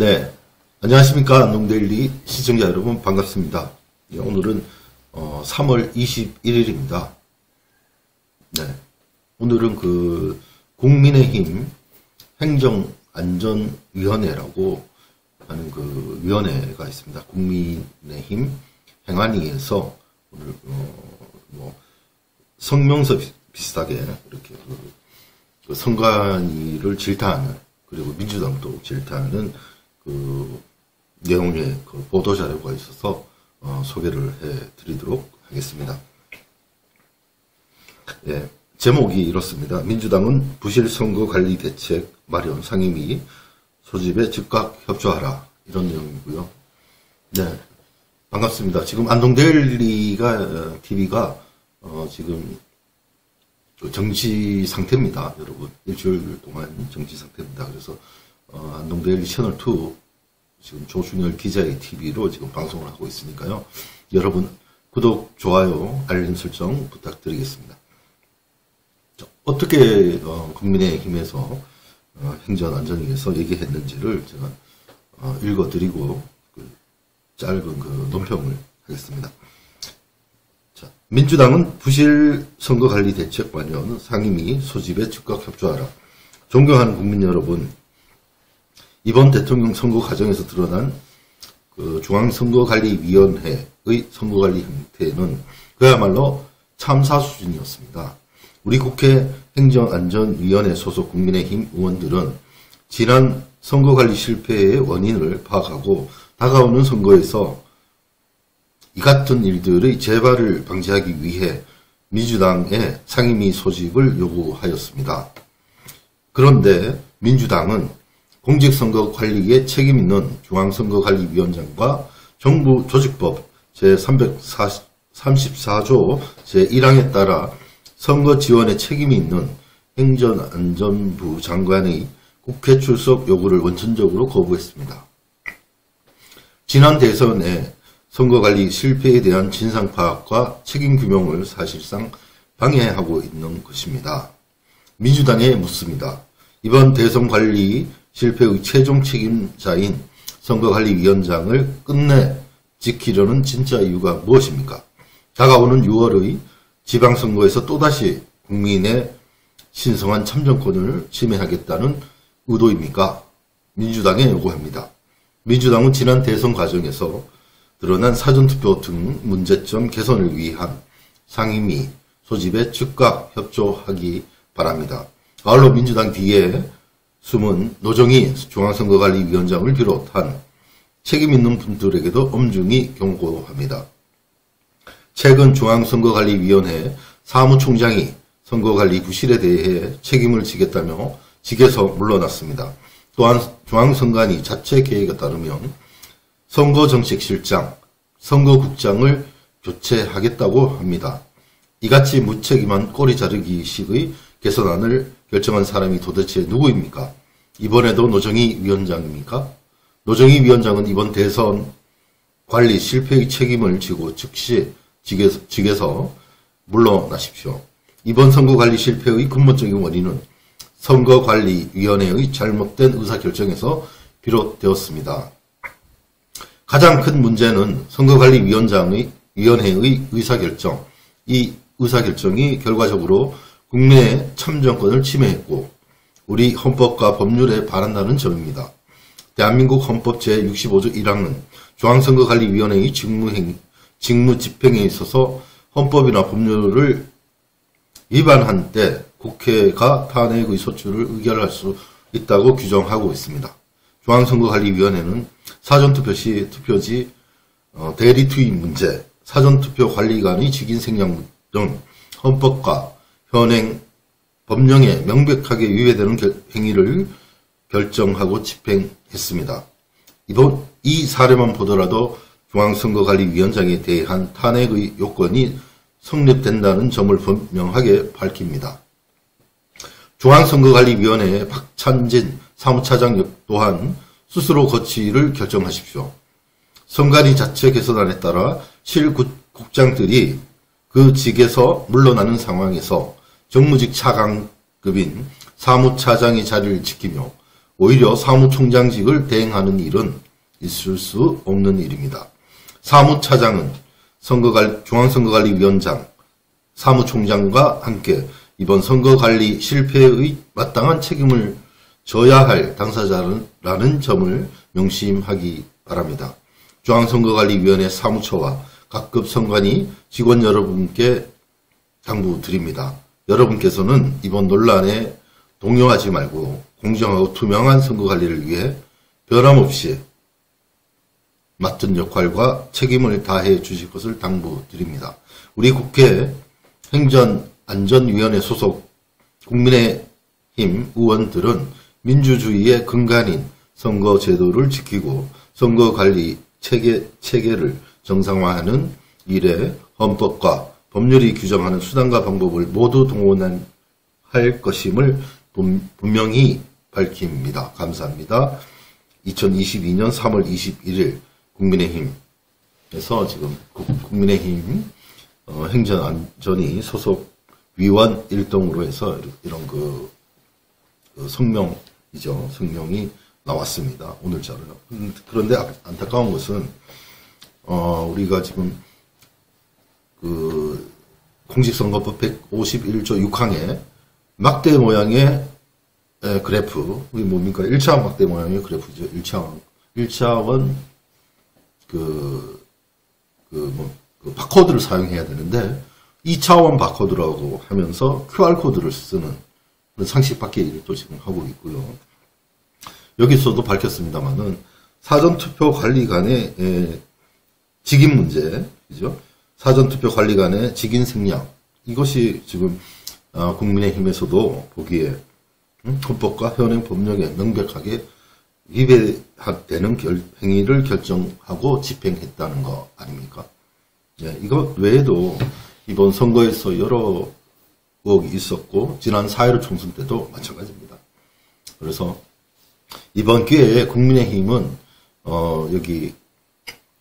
네, 안녕하십니까. 안동데일리 시청자 여러분 반갑습니다. 네, 오늘은 3월 21일입니다. 네, 오늘은 그 국민의힘 행정안전위원회라고 하는 그 위원회가 있습니다. 국민의힘 행안위에서 오늘 뭐 성명서 비슷하게 이렇게 그 선관위를 질타하는, 그리고 민주당도 질타하는 그 내용의 그 보도자료가 있어서 소개를 해드리도록 하겠습니다. 예, 제목이 이렇습니다. 민주당은 부실선거관리대책 마련 상임위 소집에 즉각 협조하라, 이런 내용이고요. 네, 반갑습니다. 지금 안동데일리가 TV가 지금 그 정지 상태입니다, 여러분. 일주일 동안 정지 상태입니다. 그래서 안동데일리 채널2 지금 조충열 기자의 TV로 지금 방송을 하고 있으니까요, 여러분 구독, 좋아요, 알림 설정 부탁드리겠습니다. 어떻게 국민의힘에서 행정안전위에서 얘기했는지를 제가 읽어드리고 그 짧은 그 논평을 하겠습니다. 자, 민주당은 부실선거관리대책 마련 상임위 소집에 즉각 협조하라. 존경하는 국민 여러분, 이번 대통령 선거 과정에서 드러난 그 중앙선거관리위원회의 선거관리 형태는 그야말로 참사 수준이었습니다. 우리 국회 행정안전위원회 소속 국민의힘 의원들은 지난 선거관리 실패의 원인을 파악하고 다가오는 선거에서 이 같은 일들의 재발을 방지하기 위해 민주당의 상임위 소집을 요구하였습니다. 그런데 민주당은 공직선거 관리에 책임있는 중앙선거관리위원장과 정부조직법 제334조 제1항에 따라 선거 지원에 책임이 있는 행정안전부 장관의 국회 출석 요구를 원천적으로 거부했습니다. 지난 대선에 선거관리 실패에 대한 진상 파악과 책임 규명을 사실상 방해하고 있는 것입니다. 민주당에 묻습니다. 이번 대선 관리 실패의 최종 책임자인 선거관리위원장을 끝내 지키려는 진짜 이유가 무엇입니까? 다가오는 6월의 지방선거에서 또다시 국민의 신성한 참정권을 침해하겠다는 의도입니까? 민주당에 요구합니다. 민주당은 지난 대선 과정에서 드러난 사전투표 등 문제점 개선을 위한 상임위 소집에 즉각 협조하기 바랍니다. 아울러 민주당 뒤에 숨은 노정희 중앙선거관리위원장을 비롯한 책임있는 분들에게도 엄중히 경고합니다. 최근 중앙선거관리위원회 사무총장이 선거관리 부실에 대해 책임을 지겠다며 직에서 물러났습니다. 또한 중앙선관위 자체 계획에 따르면 선거정책실장, 선거국장을 교체하겠다고 합니다. 이같이 무책임한 꼬리 자르기식의 개선안을 결정한 사람이 도대체 누구입니까? 이번에도 노정희 위원장입니까? 노정희 위원장은 이번 대선 관리 실패의 책임을 지고 즉시 직에서 물러나십시오. 이번 선거관리 실패의 근본적인 원인은 선거관리위원회의 잘못된 의사결정에서 비롯되었습니다. 가장 큰 문제는 선거관리위원회의 의사결정, 이 의사결정이 결과적으로 국민의 참정권을 침해했고 우리 헌법과 법률에 반한다는 점입니다. 대한민국 헌법 제65조 1항은 중앙선거관리위원회의 직무집행에 있어서 헌법이나 법률을 위반한 때 국회가 탄핵의 소추를 의결할 수 있다고 규정하고 있습니다. 중앙선거관리위원회는 사전투표 시 투표지 대리 투입 문제, 사전투표 관리관의 직인 생략 등 헌법과 현행 법령에 명백하게 위배되는 행위를 결정하고 집행했습니다. 이 사례만 보더라도 중앙선거관리위원장에 대한 탄핵의 요건이 성립된다는 점을 분명하게 밝힙니다. 중앙선거관리위원회의 박찬진 사무차장 또한 스스로 거취를 결정하십시오. 선관위 자체 개선안에 따라 실국장들이 그 직에서 물러나는 상황에서 정무직 차관급인 사무차장이 자리를 지키며 오히려 사무총장직을 대행하는 일은 있을 수 없는 일입니다. 사무차장은 중앙선거관리위원장, 사무총장과 함께 이번 선거관리 실패의 마땅한 책임을 져야 할 당사자라는 점을 명심하기 바랍니다. 중앙선거관리위원회 사무처와 각급 선관위 직원 여러분께 당부드립니다. 여러분께서는 이번 논란에 동요하지 말고 공정하고 투명한 선거관리를 위해 변함없이 맡은 역할과 책임을 다해 주실 것을 당부드립니다. 우리 국회 행정안전위원회 소속 국민의힘 의원들은 민주주의의 근간인 선거제도를 지키고 선거관리 체계를 정상화하는 일에 헌법과 법률이 규정하는 수단과 방법을 모두 동원할 것임을 분명히 밝힙니다. 감사합니다. 2022년 3월 21일 국민의힘에서 지금 국민의힘 행정안전위 소속 위원 일동으로 해서 이런 그 성명이죠. 성명이 나왔습니다. 오늘자로요. 그런데 안타까운 것은 우리가 지금 그 공직선거법 151조 6항에 막대 모양의 그래프, 이게 뭡니까? 1차원 막대 모양의 그래프죠. 1차원 그 바코드를 사용해야 되는데 2차원 바코드라고 하면서 QR코드를 쓰는 그런 상식 밖의 일을 또 지금 하고 있고요. 여기서도 밝혔습니다만은 사전투표 관리관의 직인 문제, 그죠? 사전투표 관리관의 직인 생략, 이것이 지금 국민의힘에서도 보기에 헌법과 현행 법령에 명백하게 위배되는 행위를 결정하고 집행했다는 거 아닙니까? 예, 이것 외에도 이번 선거에서 여러 의혹이 있었고 지난 4.15 총선 때도 마찬가지입니다. 그래서 이번 기회에 국민의힘은 여기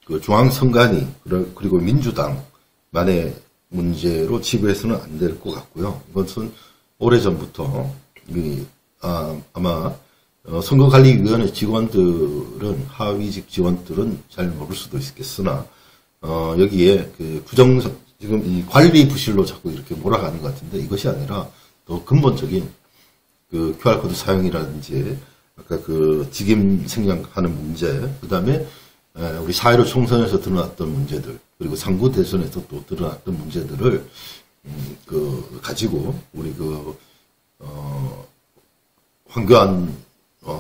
그 중앙선관위 그리고 민주당만의 문제로 지부해서는 안 될 것 같고요. 이것은 오래전부터 아마 선거관리위원회 직원들은, 하위직 직원들은 잘 모를 수도 있겠으나 여기에 그 지금 이 관리 부실로 자꾸 이렇게 몰아가는 것 같은데, 이것이 아니라 더 근본적인 그 QR코드 사용이라든지 아까 그 직임 생략하는 문제, 그 다음에 우리 4.15 총선에서 드러났던 문제들, 그리고 3구 대선에서 또 드러났던 문제들을 가지고 우리 황교안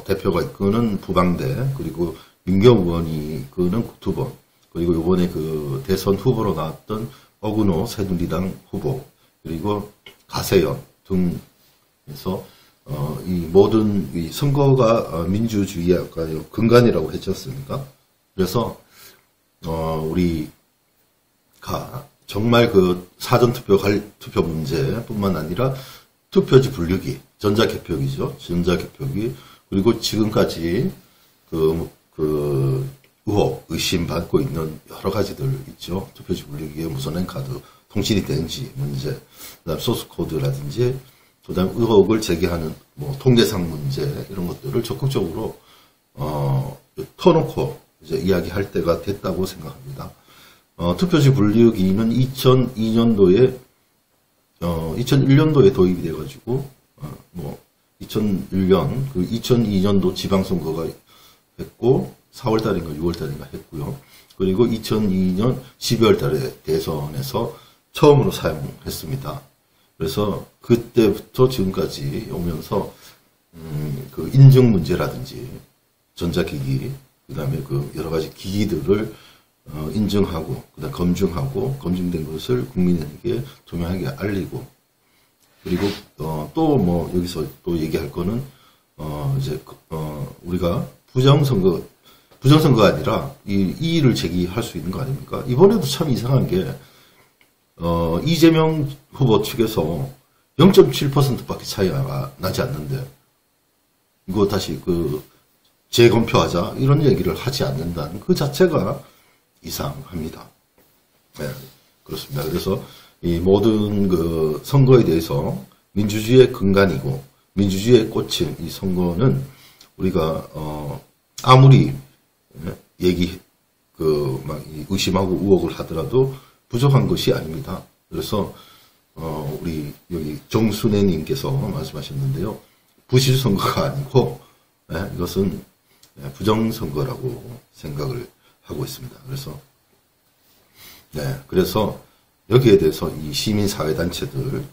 대표가 이끄는 부방대, 그리고 민경원 의원이 이끄는 국투본, 그리고 요번에 그 대선 후보로 나왔던 오근호 새누리당 후보, 그리고 가세연 등에서 이 모든 이 선거가 민주주의의 근간이라고 했지 않습니까? 그래서 우리가 정말 그 사전투표 문제뿐만 아니라 투표지 분류기, 전자개표기죠. 전자개표기, 그리고 지금까지 의혹, 의심받고 있는 여러 가지들 있죠. 투표지 분류기에 무선 랭카드, 통신이 된지 문제, 그다음 소스코드라든지, 그다음 의혹을 제기하는 뭐 통계상 문제, 이런 것들을 적극적으로 터놓고 이제 이야기할 때가 됐다고 생각합니다. 투표지 분류기는 2001년도에 도입이 돼가지고, 2001년, 2002년도 지방선거가 했고, 4월달인가 6월달인가 했고요. 그리고 2002년 12월달에 대선에서 처음으로 사용했습니다. 그래서 그때부터 지금까지 오면서, 그 인증 문제라든지, 전자기기, 그 다음에 그 여러 가지 기기들을 인증하고, 그 다음 검증하고, 검증된 것을 국민에게 투명하게 알리고, 그리고 또 뭐 여기서 또 얘기할 거는 우리가 부정선거가 아니라 이 이의를 제기할 수 있는 거 아닙니까? 이번에도 참 이상한 게 이재명 후보 측에서 0.7%밖에 차이가 나지 않는데 이거 다시 그 재검표하자 이런 얘기를 하지 않는다는 그 자체가 이상합니다. 네, 그렇습니다. 그래서 이 모든 그 선거에 대해서 민주주의의 근간이고 민주주의의 꽃인 이 선거는 우리가 아무리 얘기 막 의심하고 우혹을 하더라도 부족한 것이 아닙니다. 그래서 우리 여기 정순애 님께서 말씀하셨는데요. 부실선거가 아니고 이것은 부정선거라고 생각을 하고 있습니다. 그래서 그래서 여기에 대해서 이 시민사회단체들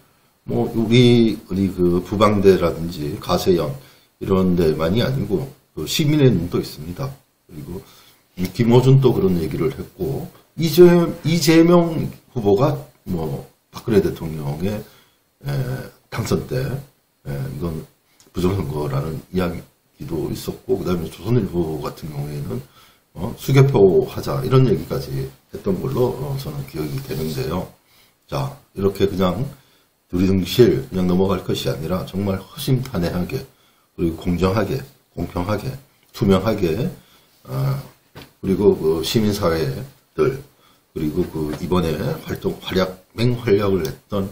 뭐 우리 그 부방대라든지 가세연 이런 데만이 아니고 그 시민의 눈도 있습니다. 그리고 김어준도 그런 얘기를 했고 이재명 후보가 뭐 박근혜 대통령의 당선 때 이건 부정선거라는 이야기도 있었고, 그 다음에 조선일보 같은 경우에는 수개표 하자 이런 얘기까지 했던 걸로 저는 기억이 되는데요. 자, 이렇게 그냥 두리둥실 그냥 넘어갈 것이 아니라 정말 허심탄회하게 그리고 공정하게, 공평하게, 투명하게 그리고 그 시민사회들 그리고 그 이번에 맹활약을 했던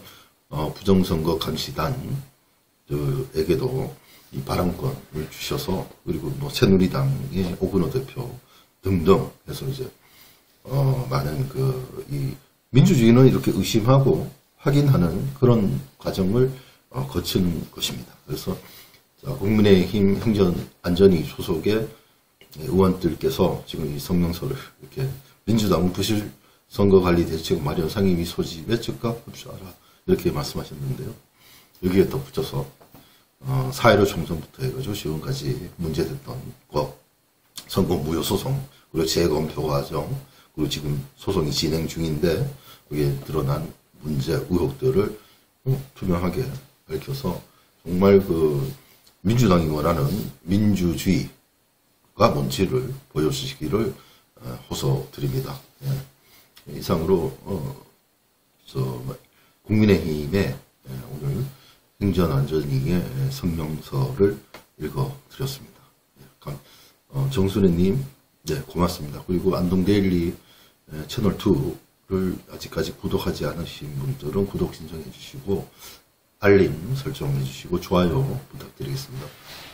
부정선거 감시단에게도 이 발언권을 주셔서 그리고 뭐 새누리당의 오근호 대표 등등 해서 이제 많은 그 이 민주주의는 이렇게 의심하고 확인하는 그런 과정을 거친 것입니다. 그래서 자, 국민의힘 행정안전위 소속의 의원들께서 지금 이 성명서를 이렇게 민주당은 부실 선거관리대책 마련 상임위 소집에 즉각 협조하라 이렇게 말씀하셨는데요. 여기에 더 붙여서 4.15 총선부터 해가지고 지금까지 문제됐던 것, 선거 무효소송, 그리고 재검토 과정, 그리고 지금 소송이 진행 중인데 그게 드러난 문제, 의혹들을 투명하게 밝혀서 정말 그 민주당이 원하는 민주주의가 뭔지를 보여주시기를 호소드립니다. 예. 이상으로 국민의힘의 오늘 행정안전위의 성명서를 읽어드렸습니다. 정순애님, 네, 고맙습니다. 그리고 안동데일리 채널2를 아직까지 구독하지 않으신 분들은 구독 신청해주시고 알림 설정해주시고 좋아요 부탁드리겠습니다.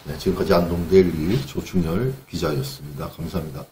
네, 지금까지 안동데일리 조충열 기자였습니다. 감사합니다.